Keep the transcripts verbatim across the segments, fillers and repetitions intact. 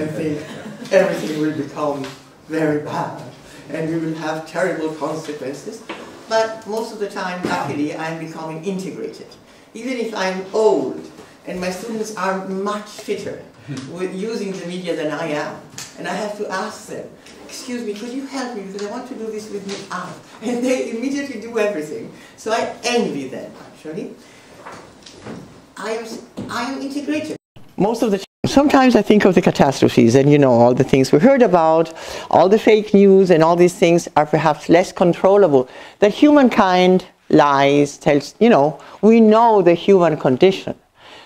I think everything will become very bad and we will have terrible consequences. But most of the time, luckily, I'm becoming integrated. Even if I'm old, and my students are much fitter with using the media than I am, and I have to ask them, excuse me, could you help me, because I want to do this with my eye. And they immediately do everything. So I envy them, actually. I am, I am integrated. Most of the Sometimes I think of the catastrophes and, you know, all the things we heard about, all the fake news and all these things are perhaps less controllable. That humankind lies, tells, you know, we know the human condition.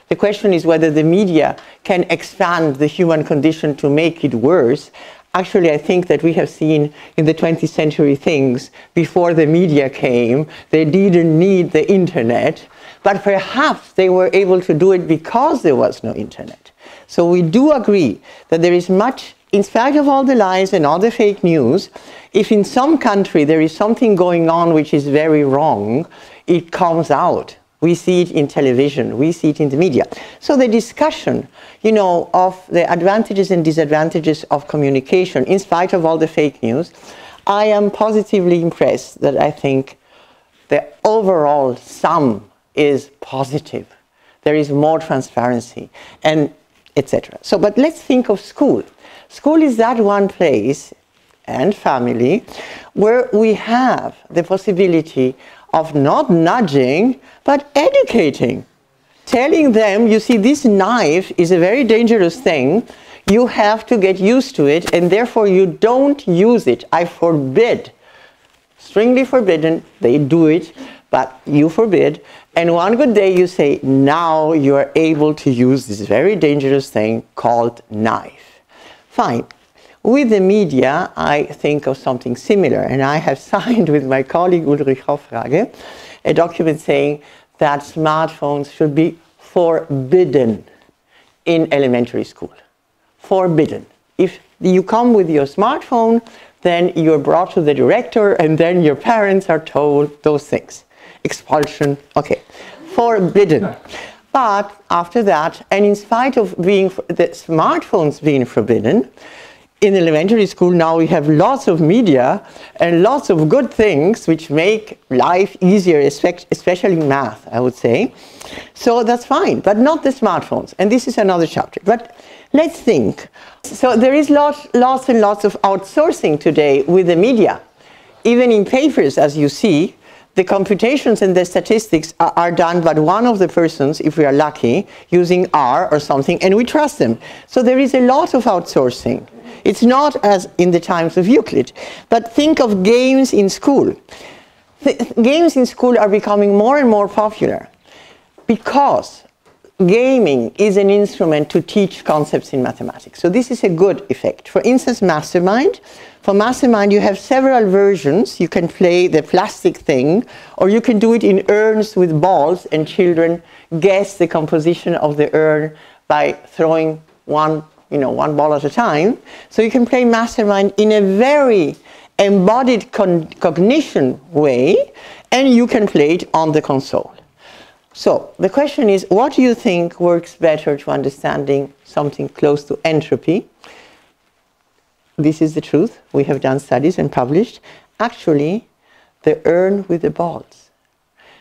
The question is whether the media can expand the human condition to make it worse. Actually, I think that we have seen in the twentieth century things before the media came. They didn't need the internet, but perhaps they were able to do it because there was no internet. So we do agree that there is much, in spite of all the lies and all the fake news, if in some country there is something going on which is very wrong, it comes out. We see it in television, we see it in the media. So the discussion, you know, of the advantages and disadvantages of communication, in spite of all the fake news, I am positively impressed that I think the overall sum is positive. There is more transparency. And et cetera. So, but let's think of school. School is that one place, and family, where we have the possibility of not nudging, but educating. Telling them, you see, this knife is a very dangerous thing, you have to get used to it, and therefore you don't use it. I forbid, strictly forbidden, they do it, but you forbid. And one good day you say, now you are able to use this very dangerous thing called knife. Fine. With the media, I think of something similar. And I have signed with my colleague Ulrich Hoffrage a document saying that smartphones should be forbidden in elementary school. Forbidden. If you come with your smartphone, then you're brought to the director and then your parents are told those things. Expulsion, okay, forbidden. But after that, and in spite of being the smartphones being forbidden, in elementary school now we have lots of media and lots of good things which make life easier, especially math, I would say. So that's fine, but not the smartphones. And this is another chapter. But let's think. So there is lots, lots and lots of outsourcing today with the media. Even in papers, as you see, the computations and the statistics are, are done by one of the persons, if we are lucky, using R or something, and we trust them. So there is a lot of outsourcing. It's not as in the times of Euclid. But think of games in school. Th- games in school are becoming more and more popular because gaming is an instrument to teach concepts in mathematics. So this is a good effect. For instance, Mastermind. For Mastermind, you have several versions. You can play the plastic thing, or you can do it in urns with balls, and children guess the composition of the urn by throwing one, you know, one ball at a time. So you can play Mastermind in a very embodied con cognition way, and you can play it on the console. So the question is, what do you think works better to understanding something close to entropy? This is the truth. We have done studies and published. Actually, the urn with the balls.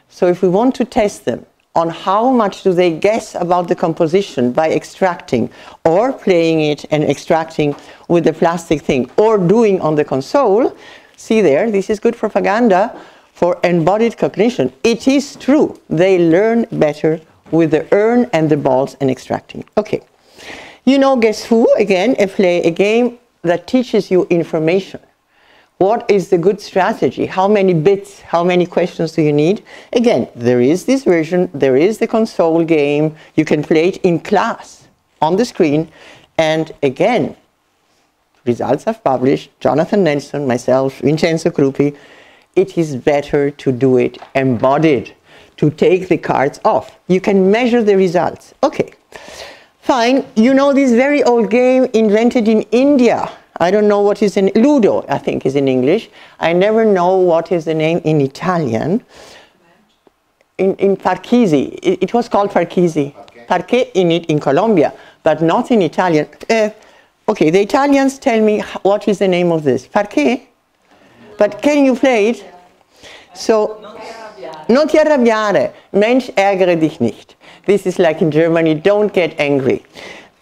So if we want to test them on how much do they guess about the composition by extracting or playing it and extracting with the plastic thing or doing on the console, see there, this is good propaganda for embodied cognition. It is true. They learn better with the urn and the balls and extracting. Okay. You know, guess who? Again, I play a game that teaches you information. What is the good strategy? How many bits, how many questions do you need? Again, there is this version, there is the console game, you can play it in class, on the screen, and again, results I've published, Jonathan Nelson, myself, Vincenzo Crupi, it is better to do it embodied, to take the cards off. You can measure the results. Okay. Fine, you know this very old game invented in India. I don't know what is in Ludo, I think is in English. I never know what is the name in Italian. In, in Parchisi, it, it was called Parchisi. Okay. Parquet in, in Colombia, but not in Italian. Uh, Okay, the Italians tell me what is the name of this. Parquet? But can you play it? So, not ti arrabbiare. Mensch ärgere dich nicht. This is like in Germany, don't get angry.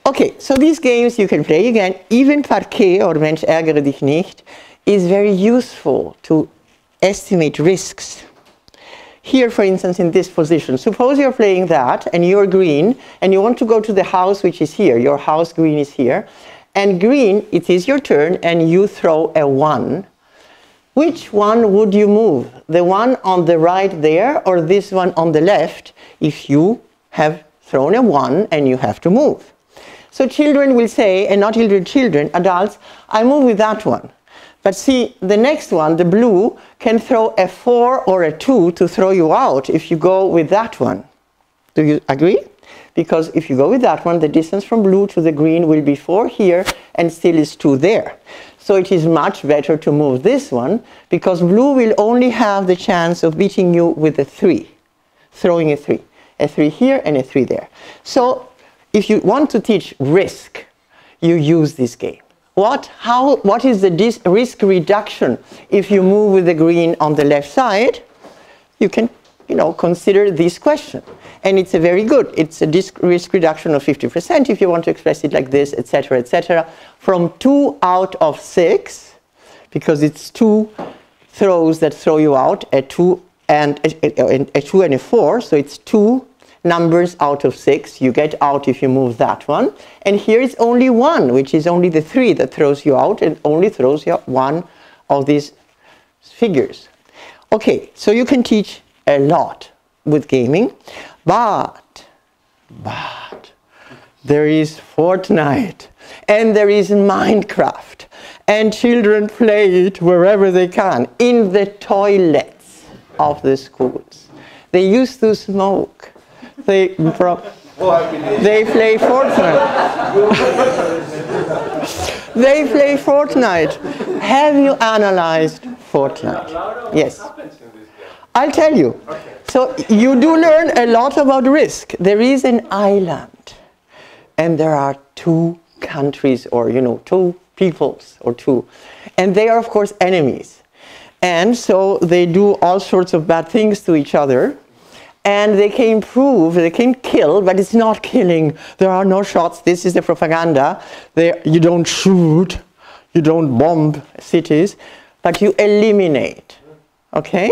Okay, so these games you can play again. Even Parquet or Mensch ärgere dich nicht is very useful to estimate risks. Here, for instance, in this position, suppose you're playing that and you're green and you want to go to the house which is here. Your house green is here. And green, it is your turn and you throw a one. Which one would you move? The one on the right there or this one on the left if you have thrown a one and you have to move? So children will say, and not children, children, adults, I move with that one. But see, the next one, the blue, can throw a four or a two to throw you out if you go with that one. Do you agree? Because if you go with that one, the distance from blue to the green will be four here and still is two there. So it is much better to move this one because blue will only have the chance of beating you with a three, throwing a three. A three here and a three there. So if you want to teach risk, you use this game. What, how, what is the risk reduction if you move with the green on the left side? You can, you know, consider this question. And it's a very good, it's a risk reduction of fifty percent if you want to express it like this, et cetera, et cetera. From two out of six, because it's two throws that throw you out, a two and a, a two and a four, so it's two numbers out of six, you get out if you move that one. And here is only one, which is only the three that throws you out and only throws you out one of these figures. Okay, so you can teach a lot with gaming, but, but, there is Fortnite and there is Minecraft and children play it wherever they can, in the toilets of the schools. They used to smoke. They, they play Fortnite. They play Fortnite. Have you analyzed Fortnite? Yes. I'll tell you. So you do learn a lot about risk. There is an island and there are two countries or, you know, two peoples or two. And they are, of course, enemies. And so they do all sorts of bad things to each other. And they can improve, they can kill, but it's not killing. There are no shots, this is the propaganda. They, you don't shoot, you don't bomb cities, but you eliminate, okay?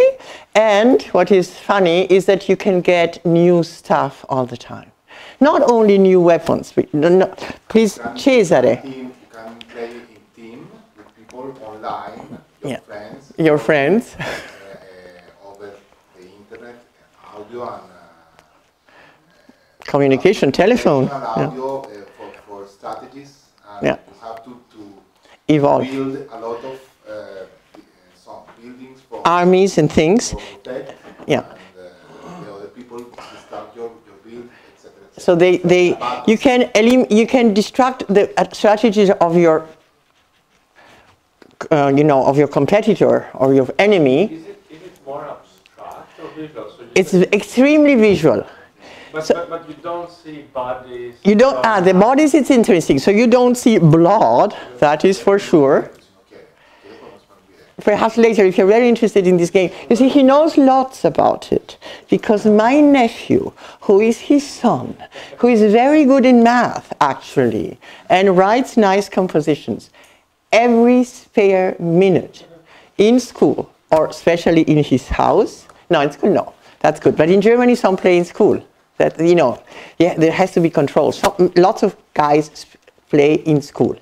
And what is funny is that you can get new stuff all the time. Not only new weapons, no, no. Please, can Cesare. You can play in team with people online, your yeah. friends. Your friends. And, uh, communication, uh, telephone. Audio, yeah. uh, for, for strategies, and yeah. you have to, to evolve. Build a lot of uh, some buildings for armies and things. Tech, yeah. And, uh, you know, the people start your, your build, et cetera, et cetera. So they, they you can elim you can distract the strategies of your uh, you know of your competitor or your enemy. Is it, is it more abstract or visual? It's extremely visual. But, so, but, but you don't see bodies. You don't, ah, the bodies, it's interesting. So you don't see blood, that is for sure. Perhaps later, if you're very interested in this game. You see, he knows lots about it. Because my nephew, who is his son, who is very good in math, actually, and writes nice compositions, every spare minute in school, or especially in his house, no, in school, no. That's good. But in Germany, some play in school. That, you know, yeah, there has to be control. So, lots of guys play in school.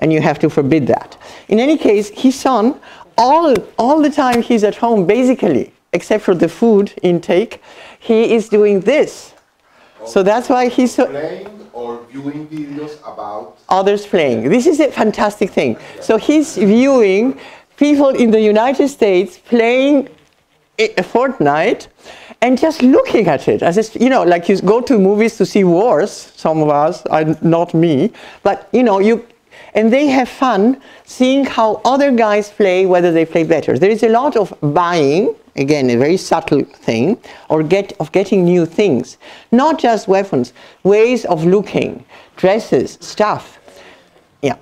And you have to forbid that. In any case, his son, all, all the time he's at home, basically, except for the food intake, he is doing this. So that's why he's so... Playing or viewing videos about... Others playing. This is a fantastic thing. So he's viewing people in the United States playing a Fortnite and just looking at it as if, you know, like you go to movies to see wars, some of us, I, not me, but you know, you and they have fun seeing how other guys play, whether they play better. There is a lot of buying, again, a very subtle thing, or get of getting new things, not just weapons, ways of looking, dresses, stuff. Yeah,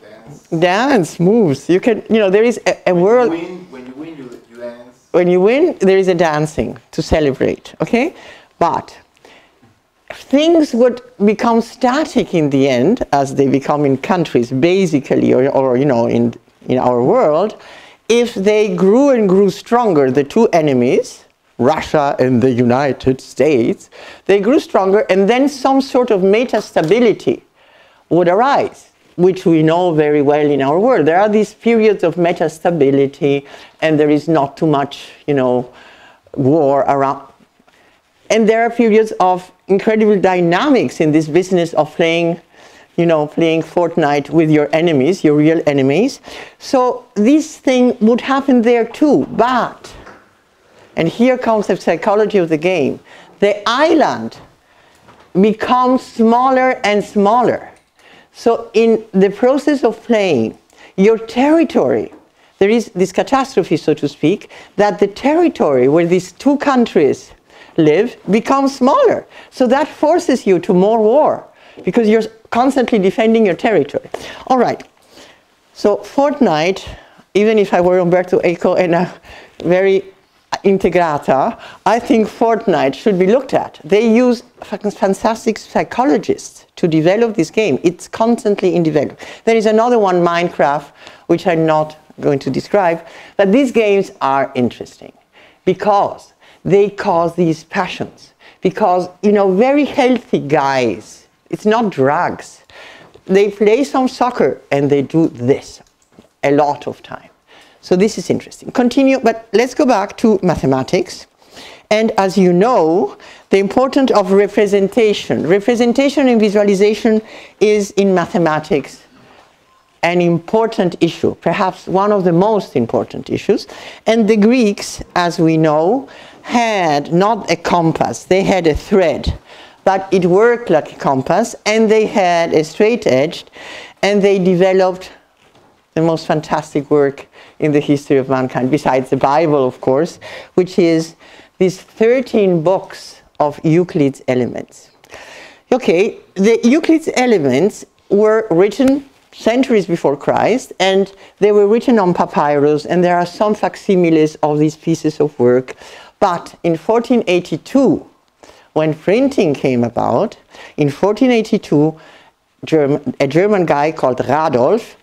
dance, dance moves. You can, you know, there is a, a when world. You win, when you win, you, you dance. When you win, there is a dancing to celebrate. Okay, but things would become static in the end, as they become in countries, basically, or, or you know, in in our world, if they grew and grew stronger, the two enemies, Russia and the United States, they grew stronger, and then some sort of meta-stability would arise, which we know very well in our world. There are these periods of meta-stability, and there is not too much, you know, war around. And there are periods of incredible dynamics in this business of playing, you know, playing Fortnite with your enemies, your real enemies. So this thing would happen there too, but, and here comes the psychology of the game, the island becomes smaller and smaller. So in the process of playing, your territory, there is this catastrophe, so to speak, that the territory where these two countries live becomes smaller. So that forces you to more war, because you're constantly defending your territory. All right, so Fortnite, even if I were Umberto Eco and a very integrata, I think Fortnite should be looked at. They use fantastic psychologists to develop this game. It's constantly in development. There is another one, Minecraft, which I'm not going to describe, but these games are interesting because they cause these passions. Because, you know, very healthy guys, it's not drugs. They play some soccer and they do this a lot of time. So this is interesting. Continue, but let's go back to mathematics. And as you know, the importance of representation. Representation and visualization is in mathematics an important issue, perhaps one of the most important issues. And the Greeks, as we know, had not a compass, they had a thread, but it worked like a compass, and they had a straight edge, and they developed the most fantastic work in the history of mankind, besides the Bible, of course, which is these thirteen books of Euclid's Elements. Okay, the Euclid's Elements were written centuries before Christ, and they were written on papyrus, and there are some facsimiles of these pieces of work. But in fourteen eighty-two, when printing came about, in fourteen eighty-two, German, a German guy called Radolf,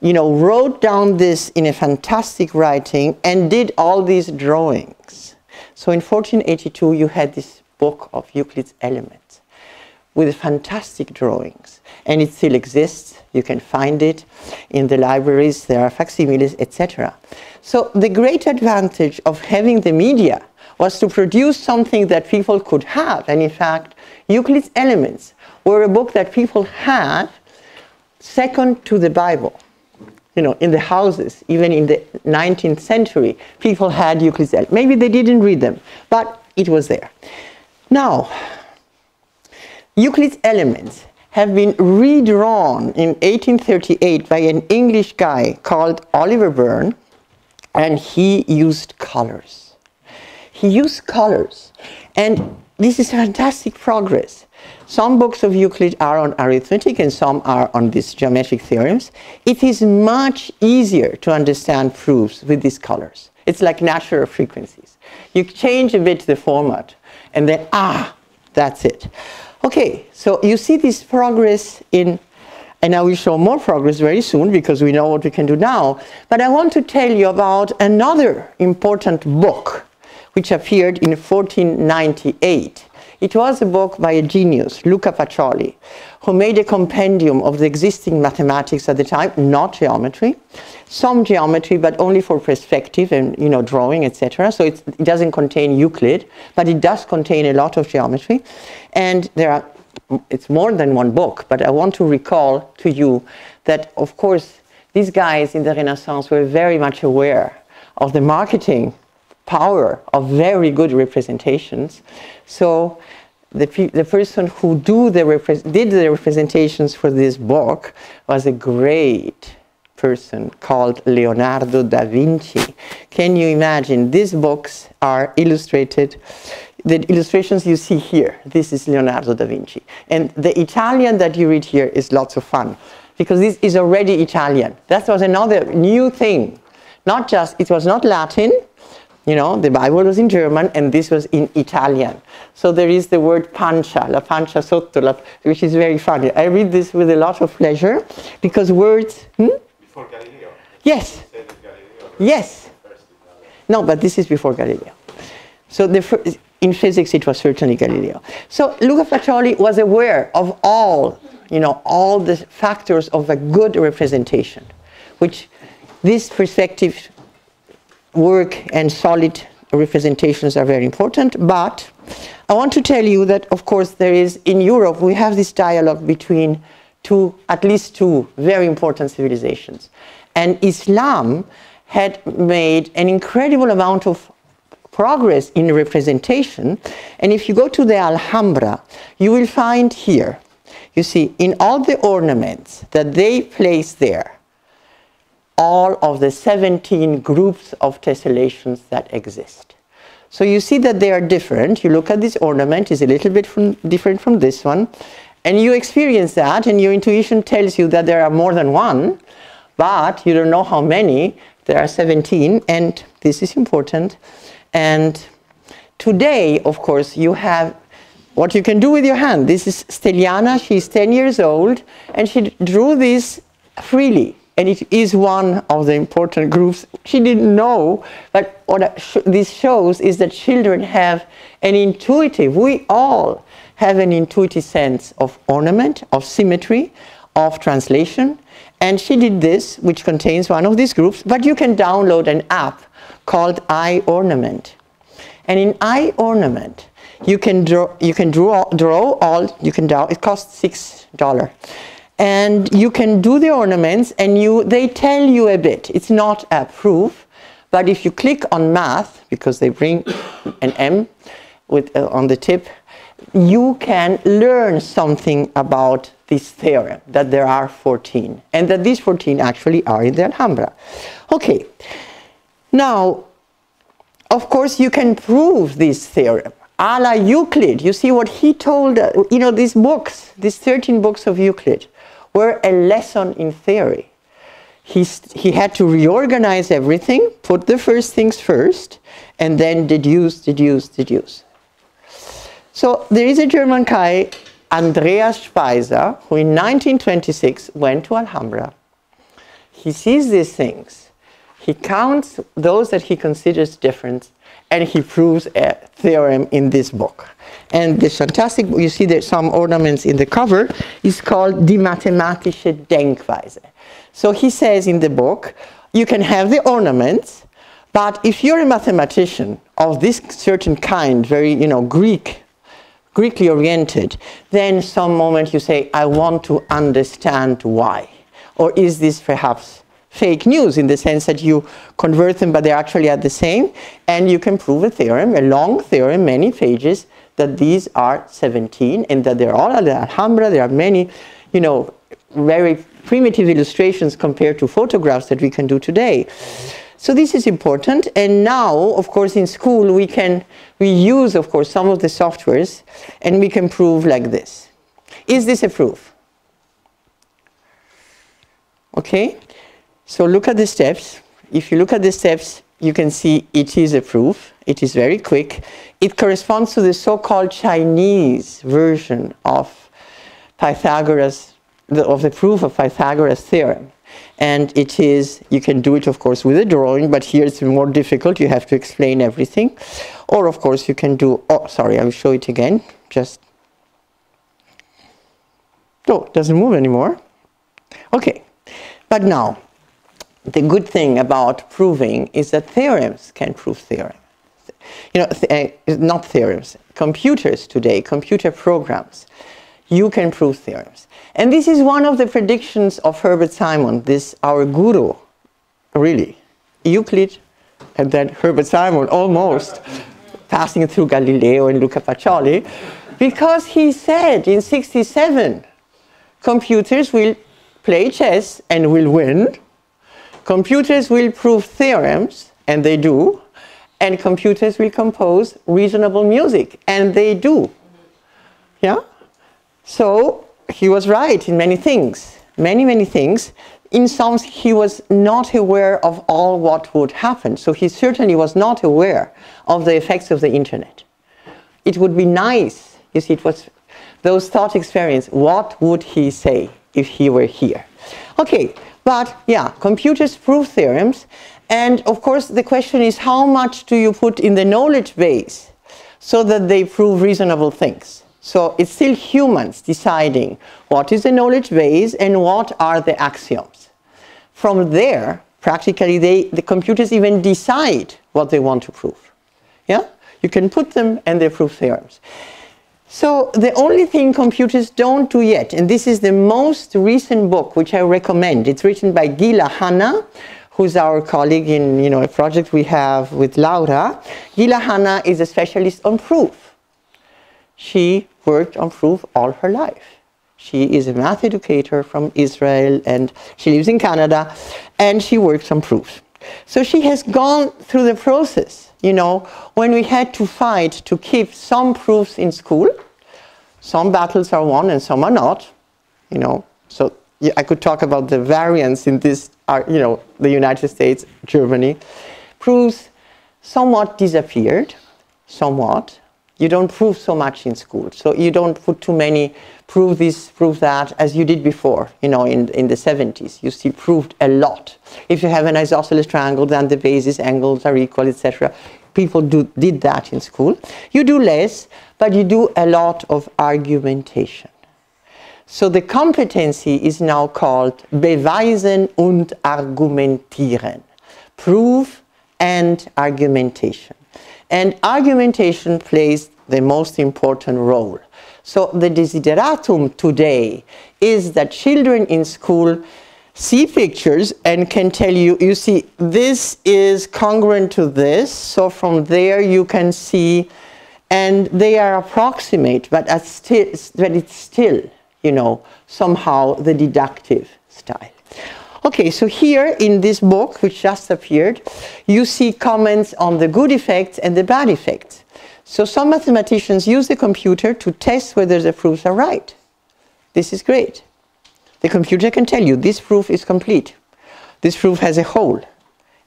you know, wrote down this in a fantastic writing and did all these drawings. So in fourteen eighty-two you had this book of Euclid's Elements with fantastic drawings, and it still exists. You can find it in the libraries, there are facsimiles, et cetera. So the great advantage of having the media was to produce something that people could have, and in fact Euclid's Elements were a book that people had second to the Bible. You know, in the houses, even in the nineteenth century, people had Euclid's Elements. Maybe they didn't read them, but it was there. Now, Euclid's Elements have been redrawn in eighteen thirty-eight by an English guy called Oliver Byrne, and he used colors. He used colors, and this is fantastic progress. Some books of Euclid are on arithmetic and some are on these geometric theorems. It is much easier to understand proofs with these colors. It's like natural frequencies. You change a bit the format and then, ah, that's it. Okay, so you see this progress in, and I will show more progress very soon because we know what we can do now, but I want to tell you about another important book which appeared in fourteen ninety-eight. It was a book by a genius, Luca Pacioli, who made a compendium of the existing mathematics at the time, not geometry, some geometry, but only for perspective and, you know, drawing, et cetera. So it's, it doesn't contain Euclid, but it does contain a lot of geometry. And there are, it's more than one book, but I want to recall to you that, of course, these guys in the Renaissance were very much aware of the marketing power of very good representations. So the, pe the person who do the did the representations for this book was a great person called Leonardo da Vinci. Can you imagine? These books are illustrated. The illustrations you see here, this is Leonardo da Vinci. And the Italian that you read here is lots of fun. because this is already Italian. That was another new thing. Not just, it was not Latin, you know, the Bible was in German and this was in Italian. So there is the word pancia, la pancia sotto, la, which is very funny. I read this with a lot of pleasure because words... Hmm? Before Galileo. Yes. Galileo, yes. No, but this is before Galileo. So the first, in physics it was certainly Galileo. So Luca Faccioli was aware of all, you know, all the factors of a good representation, which this perspective work and solid representations are very important. But I want to tell you that, of course, there is, in Europe, we have this dialogue between two, at least two very important civilizations. And Islam had made an incredible amount of progress in representation. And if you go to the Alhambra, you will find here, you see, in all the ornaments that they place there, all of the seventeen groups of tessellations that exist. So you see that they are different. You look at this ornament, it's a little bit from, different from this one, and you experience that, and your intuition tells you that there are more than one, but you don't know how many. There are seventeen, and this is important. And today, of course, you have what you can do with your hand. This is Steliana, she's ten years old, and she drew this freely. And it is one of the important groups. She didn't know, but what this shows is that children have an intuitive, we all have an intuitive sense of ornament, of symmetry, of translation. And she did this, which contains one of these groups, but you can download an app called iOrnament. And in iOrnament, you can draw, you can draw, draw all, you can draw, it costs six dollars. And you can do the ornaments, and you, they tell you a bit. It's not a proof, but if you click on math, because they bring an M with, uh, on the tip, you can learn something about this theorem, that there are fourteen, and that these fourteen actually are in the Alhambra. Okay, now, of course, you can prove this theorem. A la Euclid, you see what he told, uh, you know, these books, these thirteen books of Euclid, were a lesson in theory. He, he had to reorganize everything, put the first things first, and then deduce, deduce, deduce. So there is a German guy, Andreas Speiser, who in nineteen twenty-six went to Alhambra. He sees these things. He counts those that he considers different, and he proves a theorem in this book. And this fantastic, you see there's some ornaments in the cover, is called Die mathematische Denkweise. So he says in the book, you can have the ornaments, but if you're a mathematician of this certain kind, very, you know, Greek, Greekly oriented, then some moment you say, I want to understand why. Or is this perhaps fake news, in the sense that you convert them, but they actually are the same, and you can prove a theorem, a long theorem, many pages, that these are seventeen, and that they're all at the Alhambra. There are many, you know, very primitive illustrations compared to photographs that we can do today. So this is important, and now, of course, in school, we can, we use, of course, some of the softwares, and we can prove like this. Is this a proof? Okay? So look at the steps. If you look at the steps, you can see it is a proof. It is very quick. It corresponds to the so-called Chinese version of Pythagoras, the, of the proof of Pythagoras' theorem. And it is, you can do it, of course, with a drawing, but here it's more difficult. You have to explain everything. Or, of course, you can do, oh, sorry, I will show it again. Just, oh, it doesn't move anymore. Okay, but now, the good thing about proving is that theorems can prove theorems. You know, th uh, not theorems, computers today, computer programs, you can prove theorems. And this is one of the predictions of Herbert Simon, this our guru, really. Euclid and then Herbert Simon, almost, passing through Galileo and Luca Faccioli, because he said in sixty-seven, computers will play chess and will win. Computers will prove theorems, and they do, and computers will compose reasonable music, and they do. Yeah? So, he was right in many things. many, many things. In some, he was not aware of all what would happen, so he certainly was not aware of the effects of the internet. It would be nice, you see, it was those thought experience, what would he say if he were here? Okay, but yeah, computers prove theorems, and of course the question is how much do you put in the knowledge base so that they prove reasonable things? So it's still humans deciding what is the knowledge base and what are the axioms. From there, practically, they, the computers even decide what they want to prove. Yeah? You can put them and they prove theorems. So the only thing computers don't do yet, and this is the most recent book which I recommend, it's written by Gila Hanna, who's our colleague in you know, a project we have with Laura. Gila Hanna is a specialist on proof. She worked on proof all her life. She is a math educator from Israel and she lives in Canada and she works on proofs. So she has gone through the process, you know, when we had to fight to keep some proofs in school. Some battles are won and some are not, you know. So yeah, I could talk about the variance in this, uh, you know, the United States, Germany. Proofs somewhat disappeared, somewhat. You don't prove so much in school, so you don't put too many prove this, prove that, as you did before, you know, in, in the seventies. You still proved a lot. If you have an isosceles triangle, then the basis angles are equal, et cetera. People do, did that in school. You do less, but you do a lot of argumentation. So the competency is now called Beweisen und Argumentieren. Proof and argumentation. And argumentation plays the most important role. So the desideratum today is that children in school see pictures and can tell you, you see, this is congruent to this, so from there you can see, and they are approximate, but, as still, but it's still, you know, somehow the deductive style. Okay, so here in this book, which just appeared, you see comments on the good effects and the bad effects. So some mathematicians use the computer to test whether the proofs are right. This is great. The computer can tell you this proof is complete. This proof has a hole.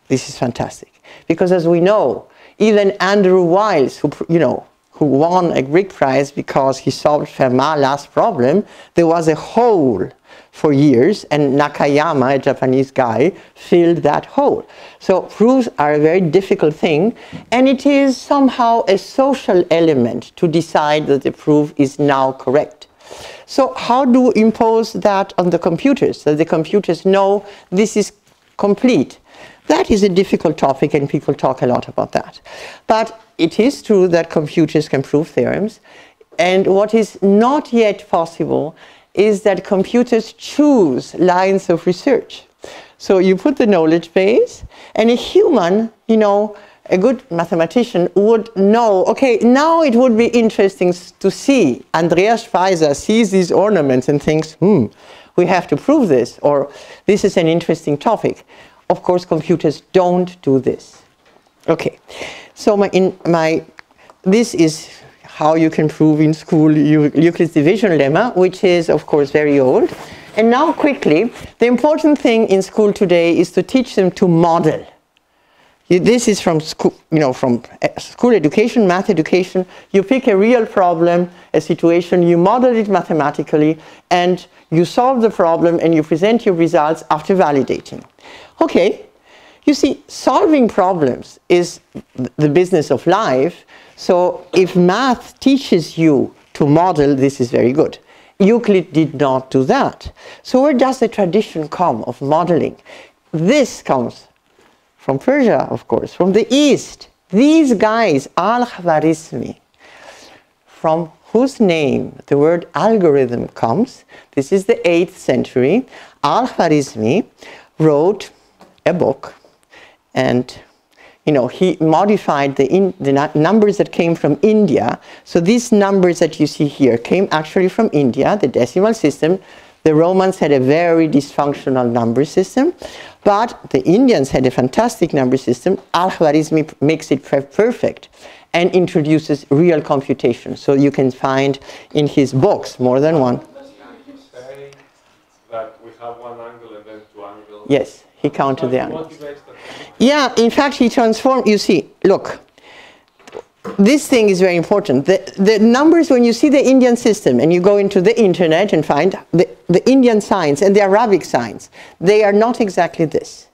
This is fantastic. Because as we know, even Andrew Wiles, who, you know, who won a Greek prize because he solved Fermat's last problem, there was a hole for years, and Nakayama, a Japanese guy, filled that hole. So proofs are a very difficult thing, and it is somehow a social element to decide that the proof is now correct. So how do we impose that on the computers, that the computers know this is complete? That is a difficult topic, and people talk a lot about that. But it is true that computers can prove theorems, and what is not yet possible is that computers choose lines of research. So you put the knowledge base, and a human, you know, a good mathematician would know, okay, now it would be interesting to see. Andreas Speiser sees these ornaments and thinks, hmm, we have to prove this, or this is an interesting topic. Of course, computers don't do this. Okay, so my, in my, this is how you can prove in school Euclid's division lemma, which is, of course, very old. And now quickly, the important thing in school today is to teach them to model. This is from school, you know, from school education, math education. You pick a real problem, a situation, you model it mathematically, and you solve the problem and you present your results after validating. Okay, you see, solving problems is the business of life, so if math teaches you to model, this is very good. Euclid did not do that. So where does the tradition come of modeling? This comes from Persia, of course, from the East. These guys, Al-Khwarizmi, from whose name the word algorithm comes, this is the eighth century, Al-Khwarizmi wrote a book, and you know, he modified the, in, the numbers that came from India. So these numbers that you see here came actually from India, the decimal system. The Romans had a very dysfunctional number system, but the Indians had a fantastic number system. Al-Khwarizmi makes it perfect and introduces real computation. So you can find in his books more than one. That we have one angle and then two angles. Yes, he counted the angles. Yeah, in fact, he transformed. You see, look, this thing is very important. The, the numbers, when you see the Indian system and you go into the internet and find the, the Indian signs and the Arabic signs, they are not exactly this.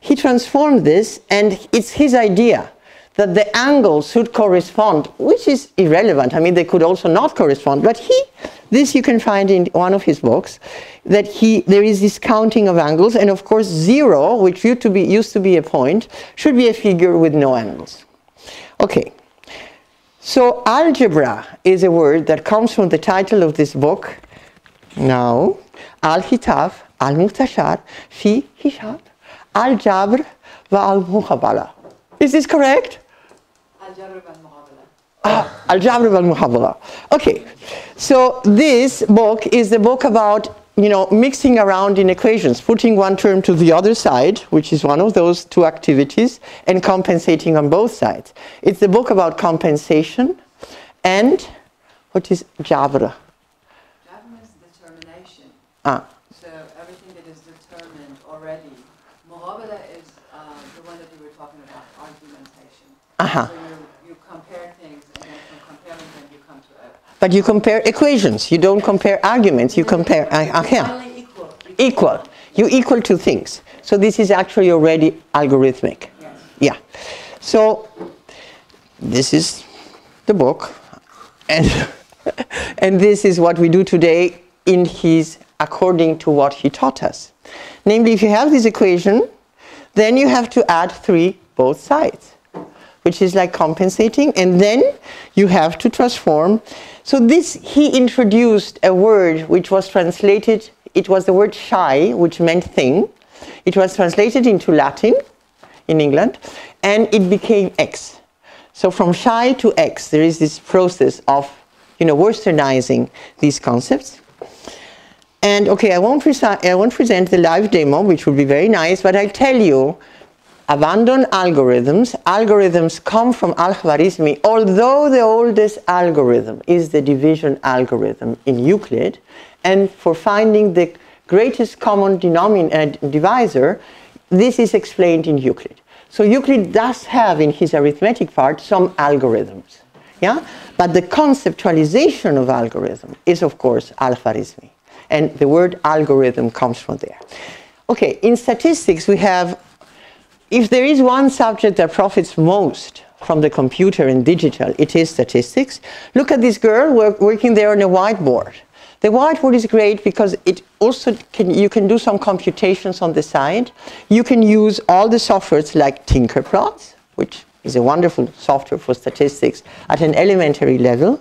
He transformed this, and it's his idea that the angles should correspond, which is irrelevant. I mean, they could also not correspond, but he, this you can find in one of his books, that he, there is this counting of angles, and of course zero, which used to be, used to be a point, should be a figure with no angles. Okay, so algebra is a word that comes from the title of this book, now, al-hitab, al-muhtashar, fi hishab, al-jabr, wa al-muhabala. Is this correct? Ah, Al-Jabr wal-Muhabala. Okay, so this book is the book about, you know, mixing around in equations, putting one term to the other side, which is one of those two activities, and compensating on both sides. It's the book about compensation and what is Jabra? Jabra is determination. Ah. So everything that is determined already. Muhabala is uh, the one that you were talking about, argumentation. Uh-huh. So but you compare equations, you don't compare arguments, you compare uh, uh, equal. equal. You equal two things. So this is actually already algorithmic. Yes. Yeah. So this is the book, and and this is what we do today in his, according to what he taught us. Namely, if you have this equation, then you have to add three both sides, which is like compensating, and then you have to transform. So this, he introduced a word which was translated, it was the word shy, which meant thing. It was translated into Latin in England, and it became X. So from shy to X, there is this process of, you know, westernizing these concepts. And okay, I won't, I won't present the live demo, which would be very nice, but I'll tell you, abandon algorithms. Algorithms come from Al-Khwarizmi, although the oldest algorithm is the division algorithm in Euclid, and for finding the greatest common denominator, uh, divisor, this is explained in Euclid. So Euclid does have in his arithmetic part some algorithms, yeah? But the conceptualization of algorithm is of course Al-Khwarizmi, and the word algorithm comes from there. Okay, in statistics we have, if there is one subject that profits most from the computer and digital, it is statistics. Look at this girl work, working there on a whiteboard. The whiteboard is great because it also can, you can do some computations on the side. You can use all the softwares like Tinkerplots, which is a wonderful software for statistics at an elementary level.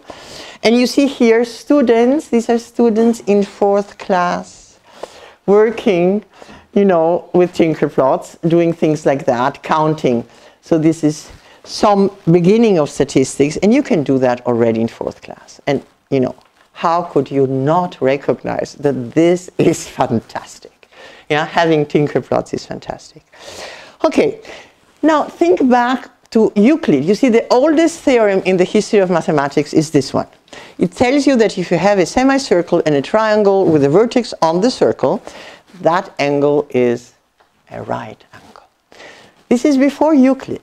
And you see here students, these are students in fourth class working, you know, with Tinkerplots, doing things like that, counting. So this is some beginning of statistics, and you can do that already in fourth class. And, you know, how could you not recognize that this is fantastic? Yeah, having Tinkerplots is fantastic. Okay, now think back to Euclid. You see, the oldest theorem in the history of mathematics is this one. It tells you that if you have a semicircle and a triangle with a vertex on the circle, that angle is a right angle. This is before Euclid,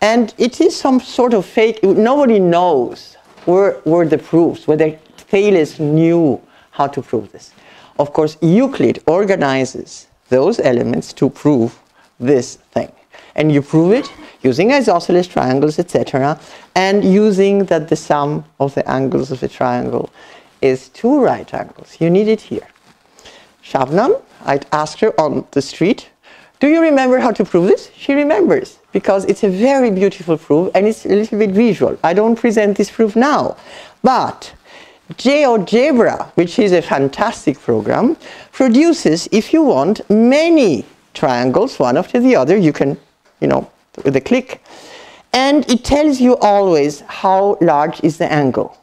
and it is some sort of fake. Nobody knows where were the proofs, whether Thales knew how to prove this. Of course, Euclid organizes those elements to prove this thing, and you prove it using isosceles triangles, et cetera, and using that the sum of the angles of a triangle is two right angles. You need it here. Shabnam, I'd asked her on the street, do you remember how to prove this? She remembers, because it's a very beautiful proof and it's a little bit visual. I don't present this proof now, but GeoGebra, which is a fantastic program, produces, if you want, many triangles, one after the other. You can, you know, with a click, and it tells you always how large is the angle.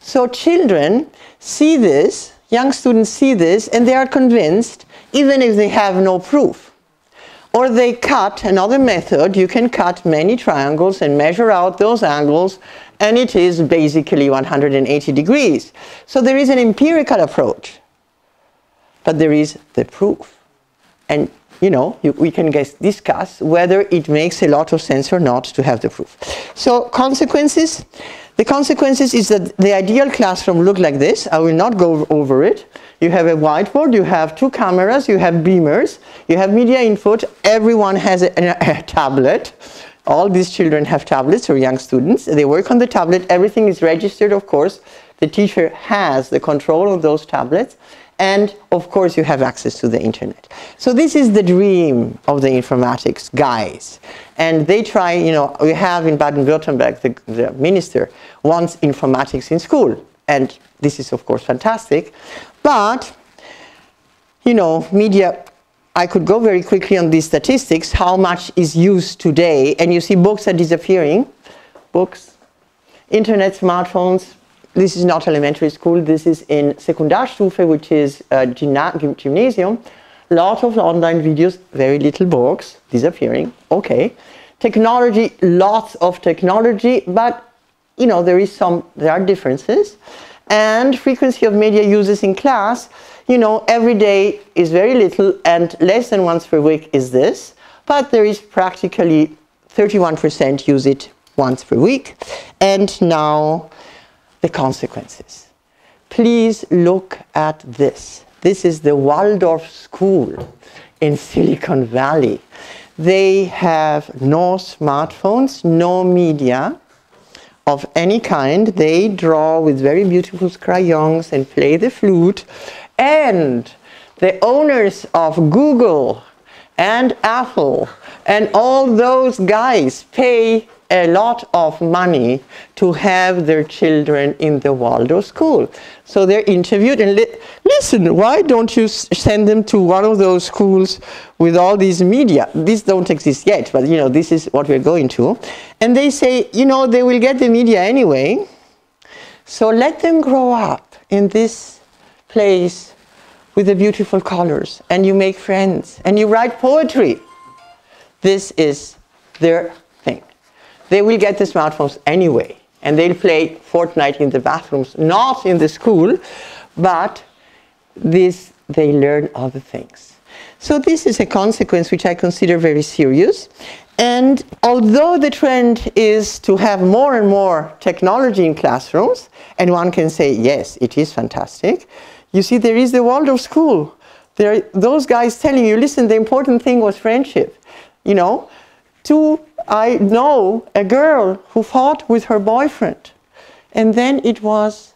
So children see this, young students see this, and they are convinced, even if they have no proof. Or they cut, another method, you can cut many triangles and measure out those angles, and it is basically one hundred eighty degrees. So there is an empirical approach but there is the proof. And you know, you, we can guess, discuss whether it makes a lot of sense or not to have the proof. So consequences, the consequences is that the ideal classroom look like this. I will not go over it. You have a whiteboard, you have two cameras, you have beamers, you have media input, everyone has a, a, a tablet. All these children have tablets, or young students. They work on the tablet, everything is registered, of course. The teacher has the control of those tablets. And of course you have access to the internet. So this is the dream of the informatics guys. And they try, you know, we have in Baden-Württemberg, the, the minister wants informatics in school. And this is of course fantastic. But, you know, media, I could go very quickly on these statistics, how much is used today. And you see books are disappearing. Books, internet, smartphones. This is not elementary school, this is in Sekundarstufe, which is uh, gymnasium. Lot of online videos, very little books, disappearing, okay. Technology, lots of technology, but you know, there is some, there are differences. And frequency of media uses in class, you know, every day is very little and less than once per week is this, but there is practically thirty-one percent use it once per week. And now, the consequences. Please look at this. This is the Waldorf School in Silicon Valley. They have no smartphones, no media of any kind. They draw with very beautiful crayons and play the flute. And the owners of Google and Apple and all those guys pay a lot of money to have their children in the Waldorf School. So they're interviewed and li listen, why don't you s send them to one of those schools with all these media? These don't exist yet, but you know, this is what we're going to. And they say, you know, they will get the media anyway, so let them grow up in this place with the beautiful colors, and you make friends, and you write poetry. This is their thing. They will get the smartphones anyway, and they'll play Fortnite in the bathrooms, not in the school, but this, they learn other things. So this is a consequence which I consider very serious. And although the trend is to have more and more technology in classrooms, and one can say, yes, it is fantastic, you see there is the Waldorf School. There are those guys telling you, listen, the important thing was friendship, you know, to I know a girl who fought with her boyfriend, and then it was,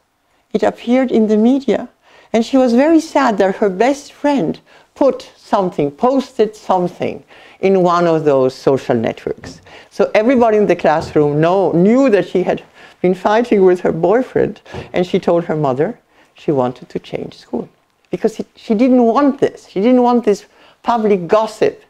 it appeared in the media, and she was very sad that her best friend put something, posted something in one of those social networks. So everybody in the classroom know, knew that she had been fighting with her boyfriend, and she told her mother she wanted to change school, because she, she didn't want this, she didn't want this public gossip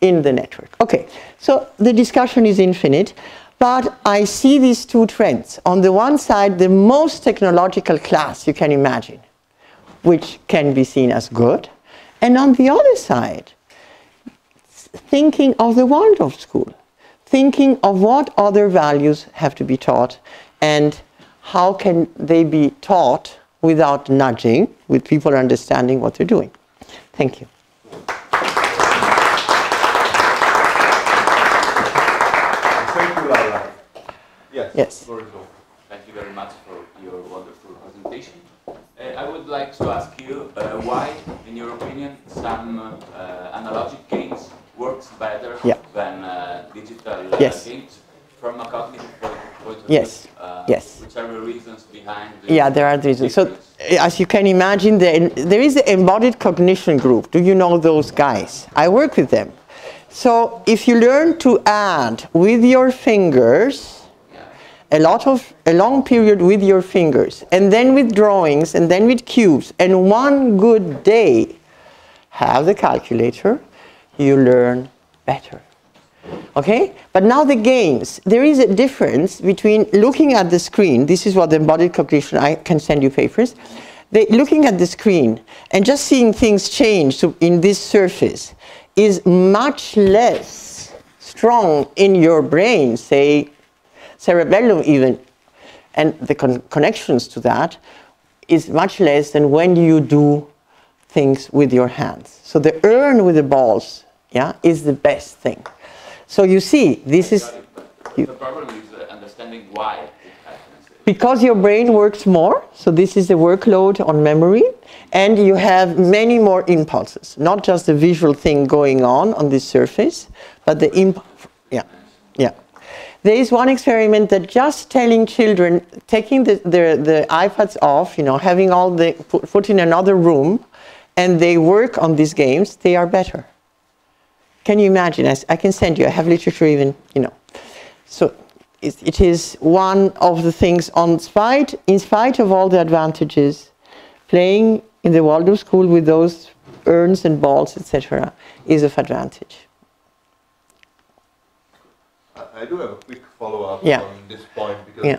in the network. Okay, so the discussion is infinite, but I see these two trends. On the one side, the most technological class you can imagine, which can be seen as good, and on the other side, thinking of the Waldorf School, thinking of what other values have to be taught and how can they be taught without nudging, with people understanding what they're doing. Thank you. Yes. Yes. Thank you very much for your wonderful presentation. Uh, I would like to ask you uh, why, in your opinion, some uh, analogic games works better yeah. than uh, digital uh, yes. games from a cognitive point of view. Yes. Uh, yes. Which are the reasons behind? The yeah, there are reasons. Difference. So, as you can imagine, the, there is the embodied cognition group. Do you know those guys? I work with them. So, if you learn to add with your fingers. A lot of a long period with your fingers, and then with drawings, and then with cubes, and one good day, have the calculator, you learn better. Okay? But now the games, there is a difference between looking at the screen, this is what the embodied cognition, I can send you papers, they, looking at the screen and just seeing things change to, in this surface is much less strong in your brain, say, cerebellum even, and the con connections to that is much less than when you do things with your hands. So the urn with the balls, yeah, is the best thing. So you see, this is... The problem is understanding why it happens. Because your brain works more, so this is the workload on memory, and you have many more impulses, not just the visual thing going on on this surface, but the impulse, yeah, yeah. There is one experiment that just telling children, taking the, the, the iPads off, you know, having all the, put, put in another room, and they work on these games, they are better. Can you imagine? I, I can send you, I have literature even, you know. So it, it is one of the things, on spite, in spite of all the advantages, playing in the Waldorf School with those urns and balls, et cetera, is of advantage. I do have a quick follow-up yeah. on this point, because yeah.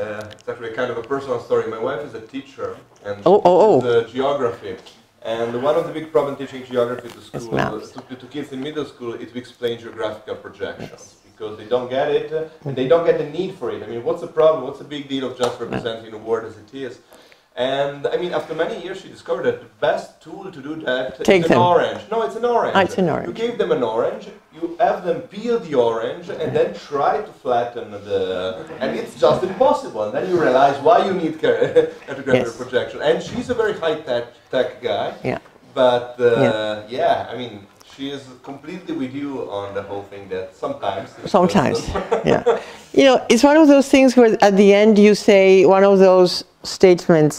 uh, it's actually kind of a personal story. My wife is a teacher, and she oh, oh, teaches oh. Uh, geography. And one of the big problems teaching geography to school, to, to kids in middle school, is to explain geographical projections, yes. because they don't get it, uh, and they don't get the need for it. I mean, what's the problem? What's the big deal of just representing a word as it is? And, I mean, after many years, she discovered that the best tool to do that Take is an them. orange. No, it's an orange. Oh, it's an orange. You give them an orange, you have them peel the orange, and then try to flatten the... And it's just impossible. And then you realize why you need cartographical yes. projection. And she's a very high-tech tech guy. Yeah. But, uh, yeah. yeah, I mean, she is completely with you on the whole thing that sometimes... Sometimes, yeah. You know, it's one of those things where at the end you say one of those... statements,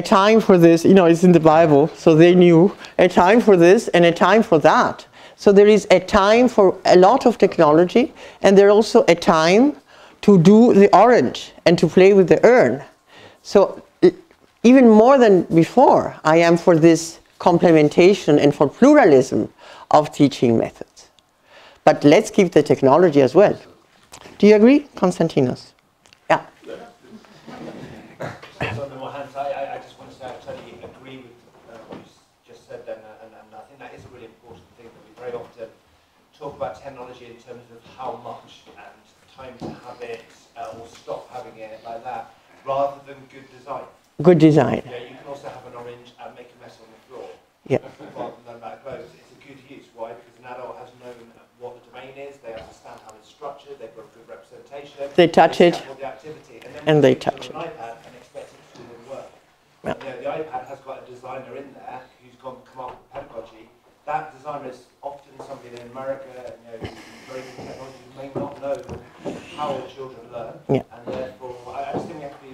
a time for this, you know, it's in the Bible, so they knew, a time for this and a time for that. So there is a time for a lot of technology, and there's also a time to do the orange and to play with the urn. So even more than before, I am for this complementation and for pluralism of teaching methods. But let's keep the technology as well. Do you agree, Konstantinos? About technology in terms of how much and time to have it uh, or stop having it like that, rather than good design. Good design. Yeah, you can also have an orange and make a mess on the floor. Yeah. Rather than that goes, it's a good use. Why? Because an adult has known what the domain is, they understand how it's structured, they've got a good representation. They touch they it, the activity, and, then and they touch it. An iPad and expect it to do the work. Yeah. You know, the iPad has got a designer in there who's gone to come up with pedagogy. That designer is often somebody that in America, you know, very good technology, may not know how children learn. Yeah. And therefore, I just think we have to be,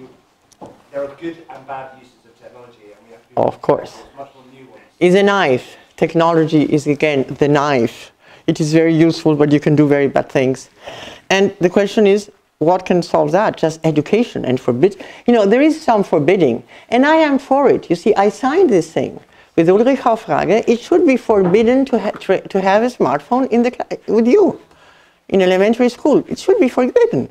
there are good and bad uses of technology, and we have to be of course. much more new ones. It's a knife. Technology is, again, the knife. It is very useful, but you can do very bad things. And the question is, what can solve that? Just education and forbid. You know, there is some forbidding, and I am for it. You see, I signed this thing. With Ulrich Hoffrage, it should be forbidden to, ha to have a smartphone in the with you in elementary school. It should be forbidden.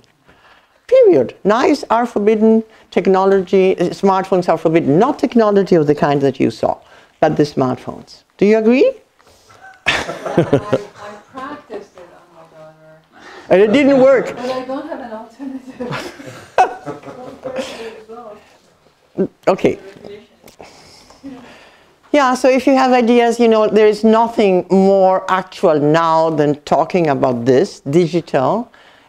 Period. Knives are forbidden, technology, uh, smartphones are forbidden. Not technology of the kind that you saw, but the smartphones. Do you agree? I, I practiced it on my daughter. And it didn't work. But I don't have an alternative. Okay. Yeah, so if you have ideas, you know, there is nothing more actual now than talking about this, digital,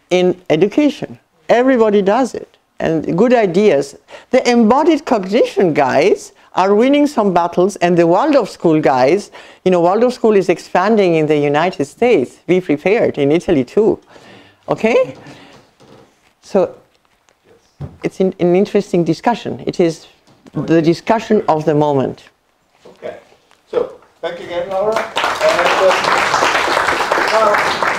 in education. Everybody does it. And good ideas. The embodied cognition guys are winning some battles, and the Waldorf School guys, you know, Waldorf School is expanding in the United States. Be prepared, in Italy too. Okay? So it's an interesting discussion. It is the discussion of the moment. Thank you again, Laura. And, uh,